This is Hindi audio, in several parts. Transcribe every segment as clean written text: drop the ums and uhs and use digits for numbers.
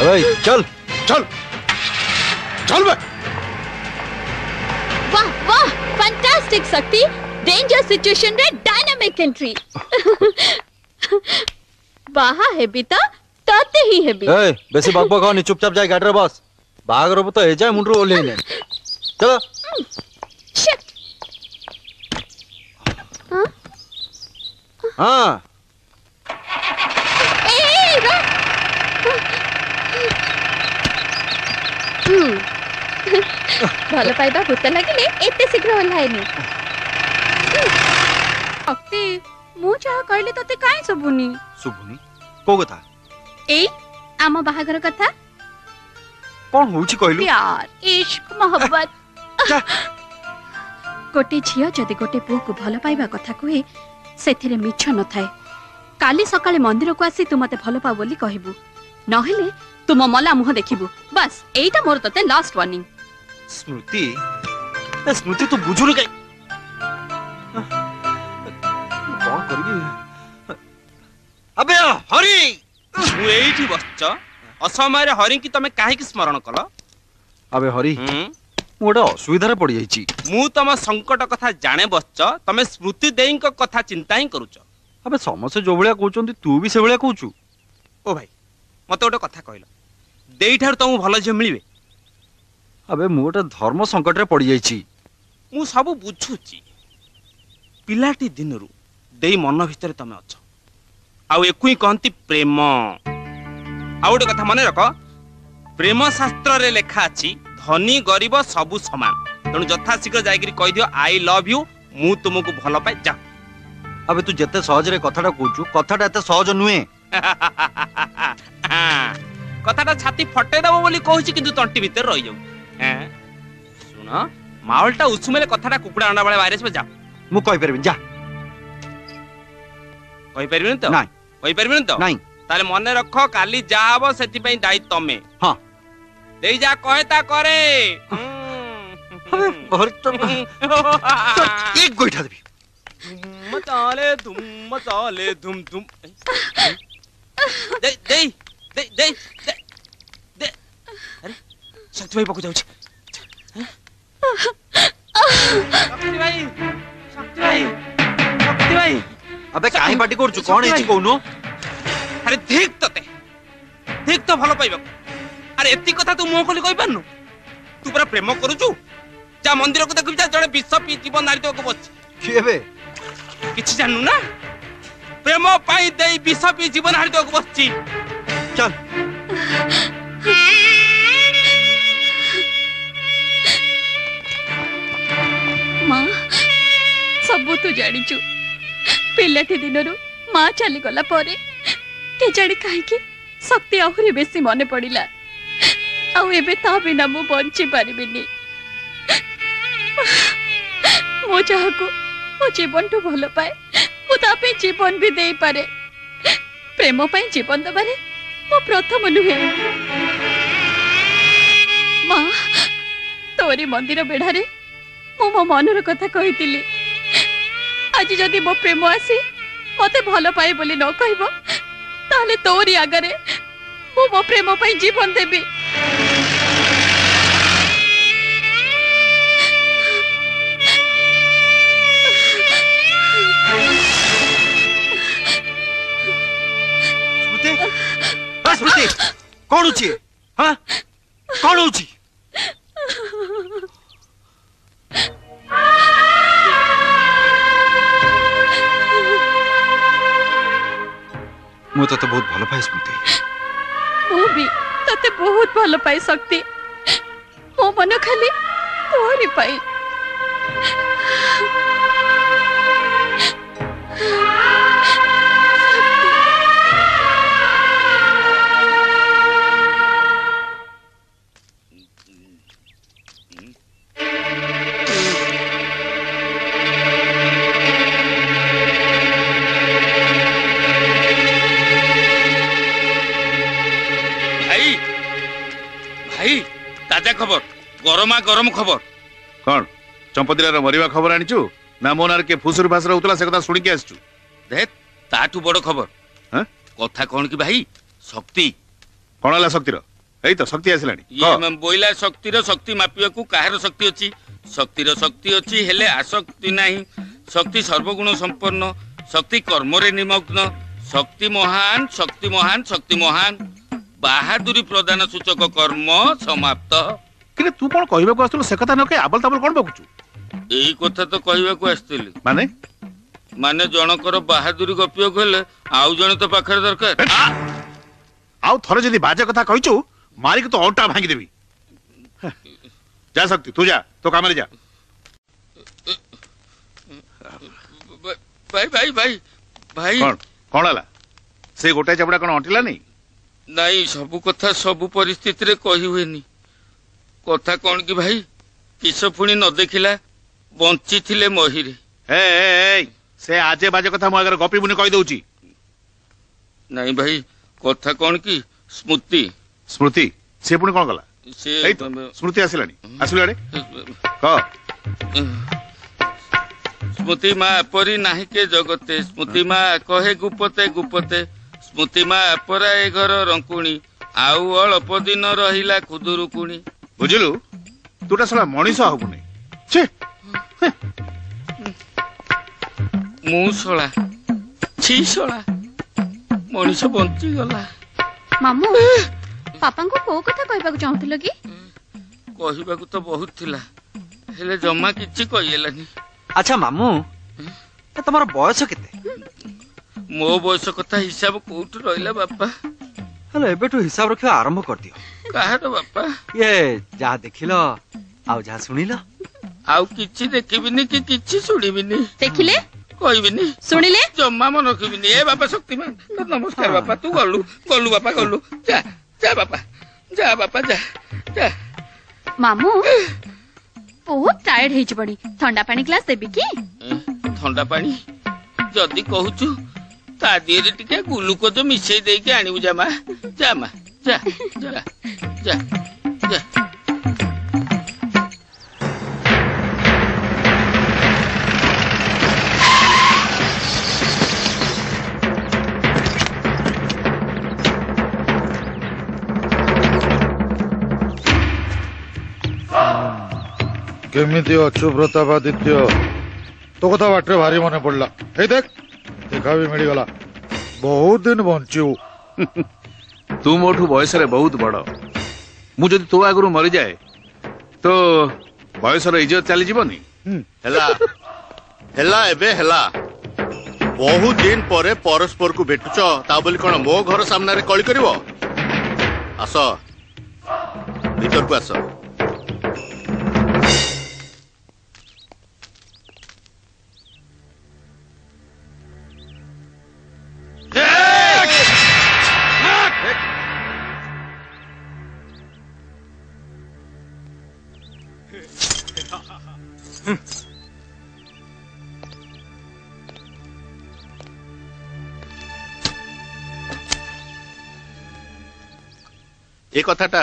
अरे चल चल चल बे। वाह वाह, फैंटास्टिक शक्ति। डेंजर सिचुएशन में डायनामिक एंट्री। बाहा है बीता ताते ही है बीता। ए वैसे बाग बाग नहीं, चुपचाप जाए गाडरा बॉस। भाग रो तो है जाए मुंडरो ओले ने। चलो। हां हां ए रो। भला फायदा होता लगे ले एते शीघ्र होलाय नी। अक्ती मु चाहा कहले तते काय सुबुनी? सुबुनी को कथा? ए आमा बाहागर कथा? कोन होउची कहलु? प्यार, इश्क, मोहब्बत। गोटे झिया जदी गोटे पु को भल पाइबा कथा कहे सेथिरे मिछ न थाए। काली सकाळे मंदिर को आसी तू मते भल पा बोली कहबू, न हेले तुम मला मुह देखिबू। बस एटा मोर तते लास्ट वार्निंग। स्मृति ए स्मृति तू बुझुल के कौन करगी? अबे हरि तू एठी बसचा असमय रे। हरि की तमे काहे की स्मरण कला? अबे हरि मोडा असुविधा रे पड़ी जाईची। मु तमा संकट कथा जाने बसचा, तमे स्मृति देई को कथा चिंता ही करूच। अबे समसे जो भलिया कहउचंती तू भी से भलिया कहउचू। ओ भाई मते ओटा कथा कहला, देई ठार तमु भलो जे मिलबे। अबे मोटा धर्म संकट रे पड़ी जाईची। मु सब बुझुची। पिलाटी दिन रु देई मन भीतर तमे अछ। आउ एकुई कहंती प्रेम। आउडे कथा माने रख, प्रेम शास्त्र रे लेखा अछि धनी गरीब सबु समान। तनु जथा शीघ्र जायगिरी कहि दियो आई लव यू, मु तुमको भल पाए जा। अबे तू जते सहज रे कथाटा कहूचू, कथाटा एते सहज नुए। कथाटा छाती फटे दबो बोली कहूची किंतु तंटी भीतर रहि जाऊ। सुनो मावलटा उसमेले कथाटा कुकुडा अंडा वाले वायरस पे जा। मु कहि परबिन जा। कहि परबिन तो? नाही। कहि परबिन तो? नाही। ताले मने रख काली जा हबो सेति पई दाई तमे। हां देई जा कहता करे। अबे भर तो एक गोइठा देबी। मचाले धुम धुम दे दे दे दे दे। अरे शक्ति भाई पकु जाऊ छी। शक्ति भाई, शक्ति भाई, शक्ति भाई। अबे काहे पार्टी करछु? कोन एची कोनु? अरे ठीक तते ठीक तो भलो पाइबा। अरे एती कथा तू मोह कोली कहि पानु? तू पूरा प्रेम करूचू। जा मंदिर को देखि जा, जड़े विश्व पी जीवन नारी तो को बच केबे किछ जानू ना। प्रेम पाई देई विश्व पी जीवन नारी तो को बचची। चल मां सब तो जानि छु। पिलेठी दिनरो मां चली गला पारे के जड़ी काहे की शक्ति आहुरी बेसी मने पड़िला। आउ एबे ता बिना मु बंची पारिबिनी। मो चाहा को मो जीवन तो भलो पाए, मु तापे जीवन भी देई पारे। प्रेम पई जीवन दबारे मो प्रथम नुहे। मां तोरी मंदिर बेढारे मो मो मनर कथा कहितिली। आज जदी मो प्रेम आसी मते भलो पाए बोली न कहबो, ताले तोरी आगरे मो मो प्रेम पई जीवन देबी। स्मृति कौन उची? हां कौन उची? मु तते बहुत भलो पाए स्मृति। मु भी तते बहुत भलो पाए शक्ति। मो मन खाली तोरी पाए। ताजा खबर, गरमा गरम खबर। कोन चंपतिलार मरिवा खबर आनिचू ना? मोनार के फुसुर भासरा उतला से कथा सुनि के आछू। देख ताटू बड़ खबर। हां कथा कोन की भाई? शक्ति कोनला शक्ति रो এই তো শক্তি আসলানি বইলা শক্তির শক্তি মাপিবাকু কাহার শক্তি অছি শক্তির শক্তি অছি হেলে আসক্তি নাই শক্তি সর্বগুণ সম্পন্ন শক্তি কর্মরে নিমগ্ন শক্তি মহান শক্তি মহান শক্তি মহান বাহাদুরি প্রদান সূচক কর্ম সমাপ্ত কিন্তু তু কোন কইবাকু আসলো সে কথা নকে আবল তাবল কোন বকুচু এই কথা তো কইবাকু আসছিলি মানে মানে জনকর বাহাদুরি গপিও গলে আউ জন তো পাখর দরকার আউ থরে যদি বাজে কথা কইছু मारी को तो औटा भांगी देवी जा सकती तू जा तो कामरे जा भाई भाई भाई भाई कौन कौन आला से गोटे चपड़ा कौन अंटिला नहीं नहीं सब कथा सब परिस्थिति रे कहि होइनी कथा कौन की भाई किस पुणी न देखिला बंची थिले मोहिरे ए ए से आजे बाजे कथा मो अगर गपी बुनी कहि दउची नहीं भाई कथा कौन की स्मृति स्मृति से पुणी कौन गला स्मृति आसिलानी आसिलाडे को स्मृति मा परी नाही के जगते स्मृति मा कहे गुपते गुपते स्मृति मा परा ए घर रंकुणी आउ अल्प दिन रहिला खुदुरुकुणी बुझलु तूटा साला मनीष होबुनी छी मु सोला छी सोला मनीष बंची गला मामू पापा को को कथा कहबा चाहथि लगी कहबा को तो बहुत थिला हेले जम्मा किछि कहियलानी अच्छा मामू त तमरो बयस केते मो बयस कथा हिसाब कोठ रहला बापा हेले एबेटु हिसाब रखियो आरंभ कर दियो काहे तो बापा ये जा देखिलो आउ जा सुनिलो आउ किछि देखिबिनी कि किछि सुनिबिनी देखिले कहिबिनी सुनिले जम्मा मन रखिबिनी ए बापा शक्तिमान तो नमस्कार बापा तू गलु गलु बापा गलु जा जा बापा जा जा मामू बहुत टायर्ड हेच बडी ठंडा पानी ग्लास देबी की ठंडा पानी जदी कहूछु ता दिरे टिके ग्लूकोज मिसई दे के आनीबु जा मा जा जा जा जा केमिति अच्छु प्रतापादित्य तो कथा बाटे भारी मन पड़ला हे देख देखा भी मिल गला बहुत दिन बंचू तू मोठू बयस रे बहुत बड़ मु जदी तो आगरु मरि जाए तो बयस रे इज्जत चली जीवनी हला हला एबे हला बहुत दिन परे परस्पर को भेटुचो ता बोली कोन मो घर सामने रे कळी करिवो आसो भीतर को आसो कथाटा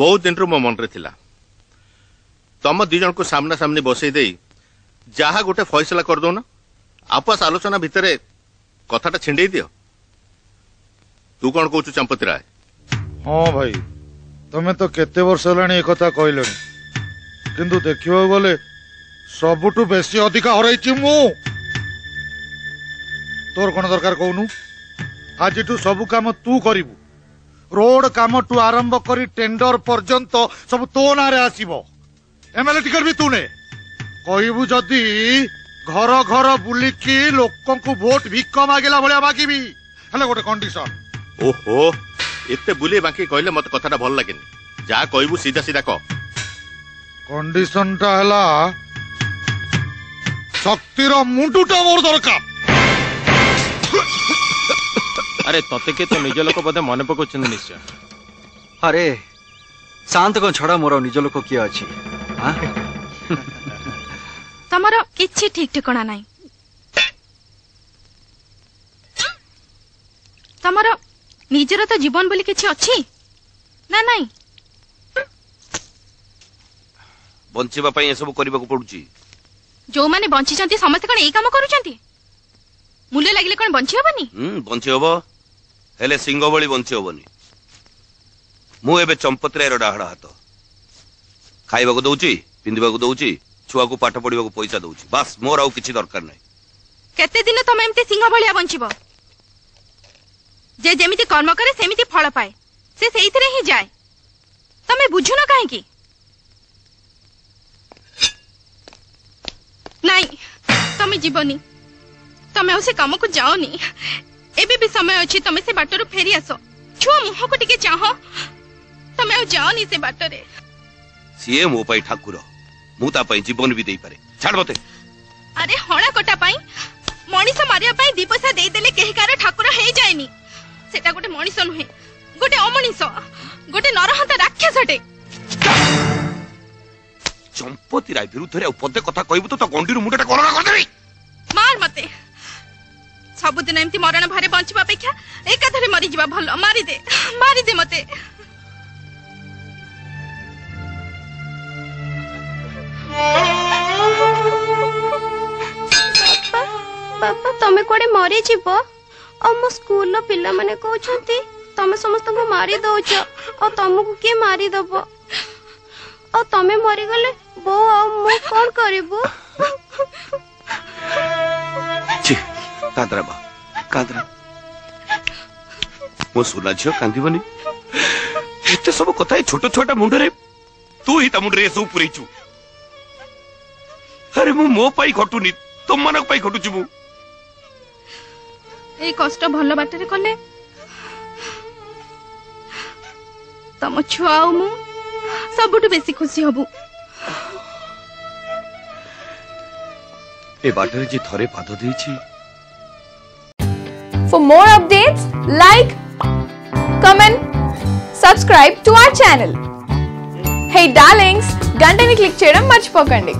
बहुत दिन रू मो मन थिला तम दु जन को सामना सामने बसई दे जहा गोटे फैसला कर दो ना आपस आलोचना भितर कथाटा छिंडे दियो तू कौन कहू चंपति राय हाँ भाई तमे तो केते वर्ष हलानी एक कथा कहलनी किंतु देखियो गले सबुटू बेसी अधिका हरैछि मु तोर कोन दरकार कहूनु आजिटू सबु काम तू करिवु रोड काम टू आरंभ करी टेंडर पर्यंत सब तो ना रे आसीबो एमएलए टिकट भी तूने कहबू जदी घर घर बुली की लोकन को वोट भिक मागेला भलिया मागीबी हले गोटे कंडीशन ओहो एते बुली बाकी कहले मत कथाटा भल लागेनी जा कहबू सीधा सीधा कह कंडीशन टा हला शक्तिर मुंडुटा मोर दरकार अरे तते के तो निज लोक बदे मन पकोच निश्चय अरे शांत को छड़ा मोर निज लोक के अछि हां तमरो किछि ठीक ठिकाना नाही तमरो निजरो तो जीवन बोली किछि अछि ना नाही बंचीबा पई ए सब करबा को पडुची जो माने बंची चंती समस्त कोन ए काम करू चंती मुले लागले कोन बंची होबनी बंची होबो हेले सिंगो बली बंची होबनी मु एबे चंपत्रे रडाहडा हातो खाइबा को दउची पिंदिबा को दउची छुआ को पाठ पढिबा को पैसा दउची बस मोर आउ किछि दरकार नै केते दिन तमे एमते सिंह भलिया बंचिबो जे जेमिति कर्म करे सेमिति फल पाए से सेइतरे ही जाय तमे बुझुना काहे की नहीं तमे जीवनी तमे उसे काम को जाओनी एबे भी समय अछि तमे से बाटरो फेरी आसो छुआ मुह को टिके चाहो तमे आ जाओनी से बाटरे सीए मो पाई ठाकुर मुता पाई जीवन भी देई पारे छाड़ मते अरे हणा कोटा पाई मणिष मारिया पाई दीपसा देई देले केहि कार ठाकुर हे जायनी सेटा गोटे मणिष नहे गोटे अमणिष गोटे नरहंता राक्षसटे चंपति राय विरुद्ध रे उपदे कथा कहबो तो गंडीर मुंडटा गरगा कर देबी मार मते सब दिन एम्ति मरण भारे बंचिबा अपेक्षा एकाधरे मरि जीवा भलो मारी दे मते पापा तमे कोडे मरे जीवो आ मो स्कूल लो पिल्ला माने कहउछंती तमे समस्त को मारी दउछ आ तमको के मारी दबो आ तमे मरि गले बो आ मो कोन करबो छी कादरा बा कादरा मो सुना छ कांदीबनी एते सब कथा छोटो छोटा मुंड रे तू ही त मुंड रे सब पुरैचू अरे मु मो पाई घटुनी तुम मन पाई घटुची मु ए कष्ट भलो बाटरे कले तम छुआउ मु सबटु बेसी खुशी हबु ए बाटरे जी थरे पाद देछि for more updates like comment subscribe to our channel hey darlings घंटनी क्लिक చేయడం మర్చిపోకండి।